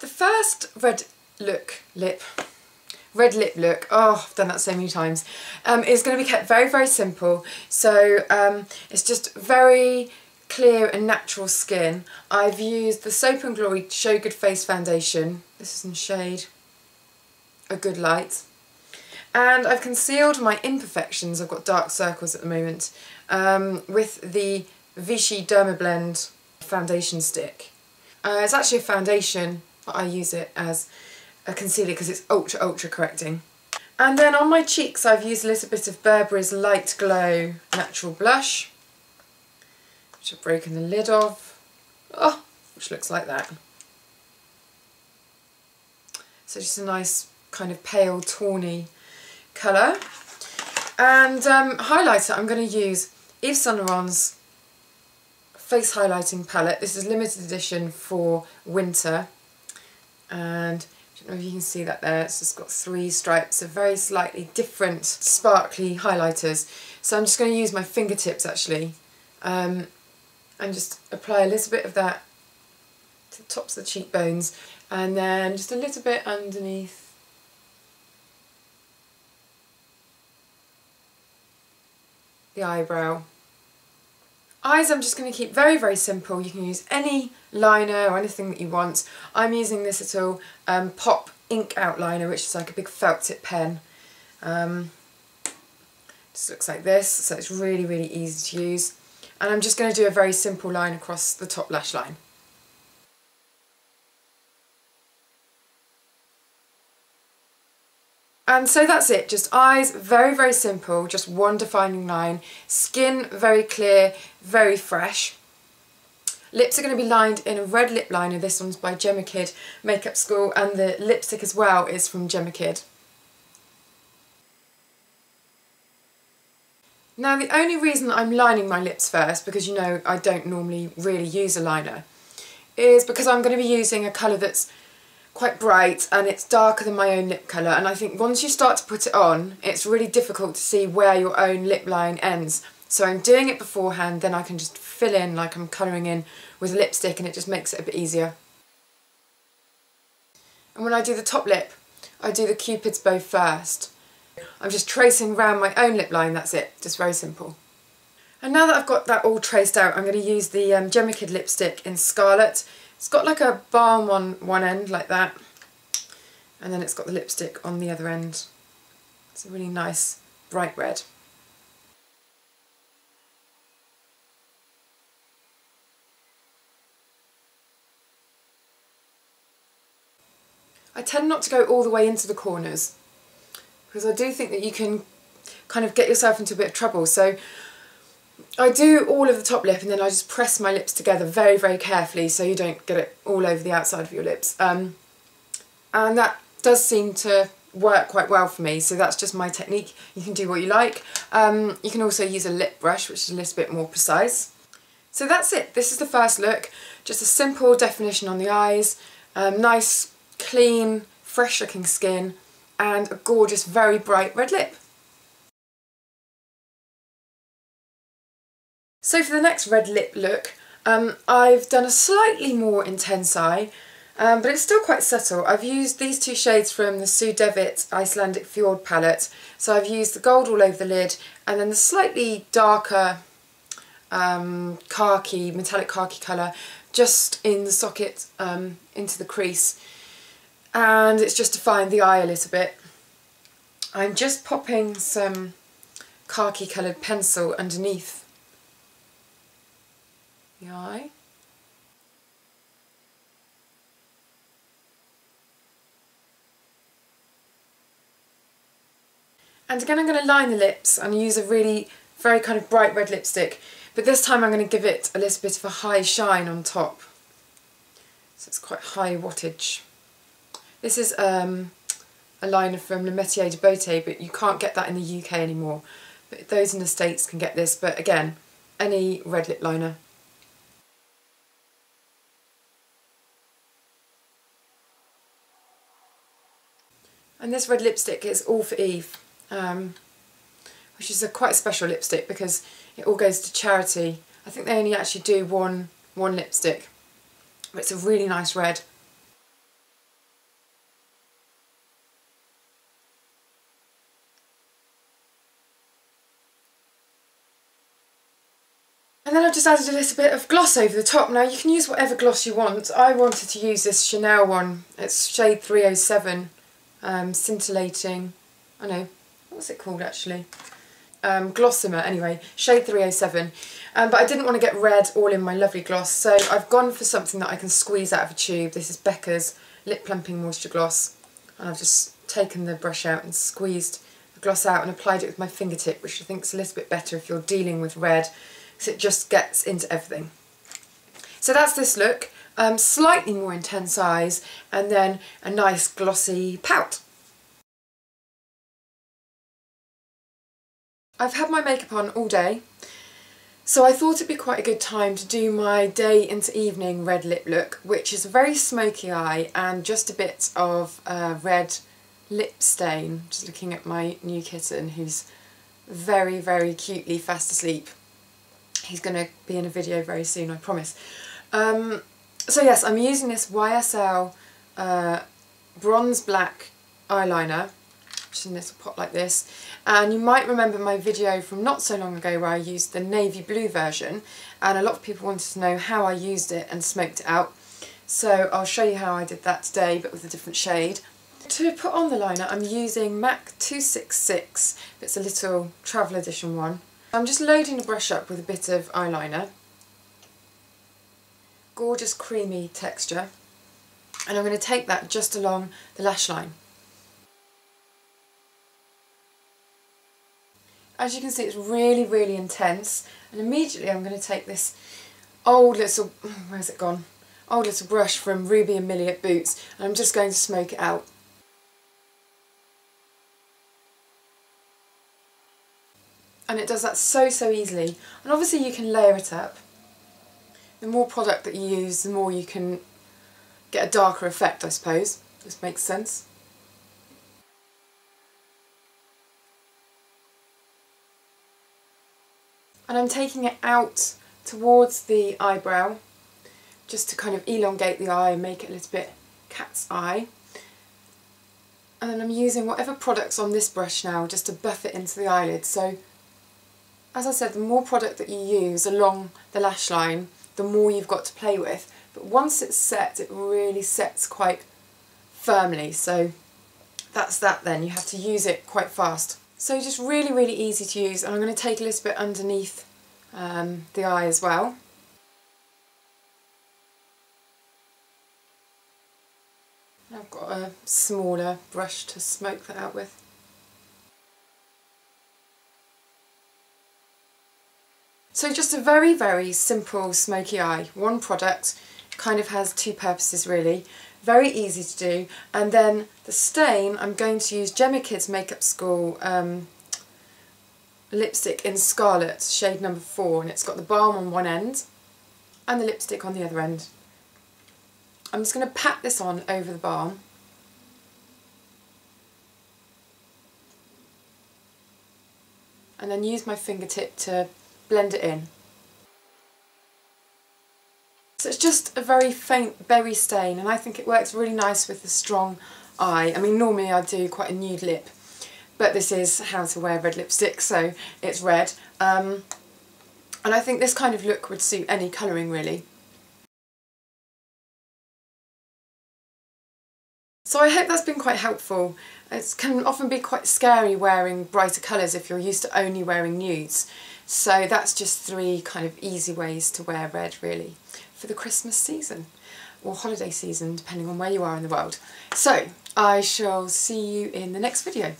The first red lip look, oh, I've done that so many times, is going to be kept very simple. So it's just very clear and natural skin. I've used the Soap and Glory Show Good Face Foundation. This is in shade A Good Light. And I've concealed my imperfections. I've got dark circles at the moment with the Vichy Dermablend foundation stick. It's actually a foundation, but I use it as a concealer because it's ultra correcting. And then on my cheeks I've used a little bit of Burberry's Light Glow Natural Blush, which I've broken the lid of, which looks like that. So just a nice kind of pale tawny colour. And highlighter, I'm going to use Yves Saint Laurent's Face Highlighting Palette. This is limited edition for winter, and I don't know if you can see that there, it's just got three stripes of very slightly different sparkly highlighters. So I'm just going to use my fingertips actually and just apply a little bit of that to the tops of the cheekbones, and then just a little bit underneath the eyebrow. Eyes I'm just going to keep very simple. You can use any liner or anything that you want. I'm using this little pop ink outliner, which is like a big felt tip pen. Just looks like this, so it's really easy to use. And I'm just going to do a very simple line across the top lash line. And so that's it, just eyes, very simple, just one defining line. Skin, very clear, very fresh. Lips are going to be lined in a red lip liner. This one's by Jemma Kidd Makeup School, and the lipstick as well is from Jemma Kidd. Now the only reason I'm lining my lips first, because you know I don't normally really use a liner, is because I'm going to be using a colour that's quite bright, and it's darker than my own lip colour, and I think once you start to put it on it's really difficult to see where your own lip line ends. So I'm doing it beforehand, then I can just fill in like I'm colouring in with lipstick, and it just makes it a bit easier. And when I do the top lip I do the Cupid's bow first. I'm just tracing round my own lip line, that's it, just very simple. And now that I've got that all traced out, I'm going to use the Jemma Kidd lipstick in Scarlet. It's got like a balm on one end like that, and then it's got the lipstick on the other end. It's a really nice bright red. I tend not to go all the way into the corners because I do think that you can kind of get yourself into a bit of trouble. So I do all of the top lip, and then I just press my lips together very carefully so you don't get it all over the outside of your lips. And that does seem to work quite well for me, so that's just my technique. You can do what you like. You can also use a lip brush, which is a little bit more precise. So that's it. This is the first look. Just a simple definition on the eyes, nice, clean, fresh looking skin, and a gorgeous, very bright red lip. So for the next red lip look, I've done a slightly more intense eye, but it's still quite subtle. I've used these two shades from the Sue Devitt Icelandic Fjord palette. So I've used the gold all over the lid, and then the slightly darker khaki, metallic khaki colour just in the socket into the crease. And it's just to find the eye a little bit. I'm just popping some khaki coloured pencil underneath the eye. And again I'm going to line the lips and use a really very kind of bright red lipstick, but this time I'm going to give it a little bit of a high shine on top. So it's quite high wattage. This is a liner from Le Métier de Beauté, but you can't get that in the UK anymore. But those in the States can get this, but again, any red lip liner. And this red lipstick is All for Eve, which is a quite special lipstick because it all goes to charity. I think they only actually do one lipstick, but it's a really nice red. And then I've just added a little bit of gloss over the top. Now you can use whatever gloss you want. I wanted to use this Chanel one. It's shade 307, scintillating, I know, what's it called actually? Glossomer, anyway, shade 307. But I didn't want to get red all in my lovely gloss, so I've gone for something that I can squeeze out of a tube. This is Becca's Lip Plumping Moisture Gloss, and I've just taken the brush out and squeezed the gloss out and applied it with my fingertip, which I think is a little bit better if you're dealing with red. So it just gets into everything. So that's this look, slightly more intense eyes, and then a nice glossy pout. I've had my makeup on all day, so I thought it'd be quite a good time to do my day into evening red lip look, which is a very smoky eye and just a bit of red lip stain. Just looking at my new kitten, who's very, very cutely fast asleep. He's going to be in a video very soon, I promise. So yes, I'm using this YSL bronze black eyeliner, just in a little pot like this. And you might remember my video from not so long ago where I used the navy blue version, and a lot of people wanted to know how I used it and smoked it out. So I'll show you how I did that today, but with a different shade. To put on the liner, I'm using MAC 266, it's a little travel edition one. I'm just loading the brush up with a bit of eyeliner. Gorgeous creamy texture. And I'm going to take that just along the lash line. As you can see, it's really, really intense. And immediately I'm going to take this old little, where's it gone? Old little brush from Ruby and Millie at Boots, and I'm just going to smoke it out. And it does that so, so easily. And obviously you can layer it up. The more product that you use, the more you can get a darker effect, I suppose. This makes sense. And I'm taking it out towards the eyebrow, just to kind of elongate the eye and make it a little bit cat's eye. And then I'm using whatever product's on this brush now just to buff it into the eyelid. So, as I said, the more product that you use along the lash line, the more you've got to play with. But once it's set, it really sets quite firmly. So that's that then. You have to use it quite fast. So just really, really easy to use. And I'm going to take a little bit underneath the eye as well. And I've got a smaller brush to smoke that out with. So just a very, very simple smoky eye. One product, kind of has two purposes really. Very easy to do. And then the stain, I'm going to use Jemma Kidd's Makeup School lipstick in Scarlet, shade number 4, and it's got the balm on one end and the lipstick on the other end. I'm just going to pat this on over the balm. And then use my fingertip to blend it in. So it's just a very faint berry stain, and I think it works really nice with the strong eye. I mean, normally I do quite a nude lip, but this is how to wear red lipstick, so it's red. And I think this kind of look would suit any colouring really. So I hope that's been quite helpful. It can often be quite scary wearing brighter colours if you're used to only wearing nudes. So that's just 3 kind of easy ways to wear red really for the Christmas season or holiday season, depending on where you are in the world. So I shall see you in the next video.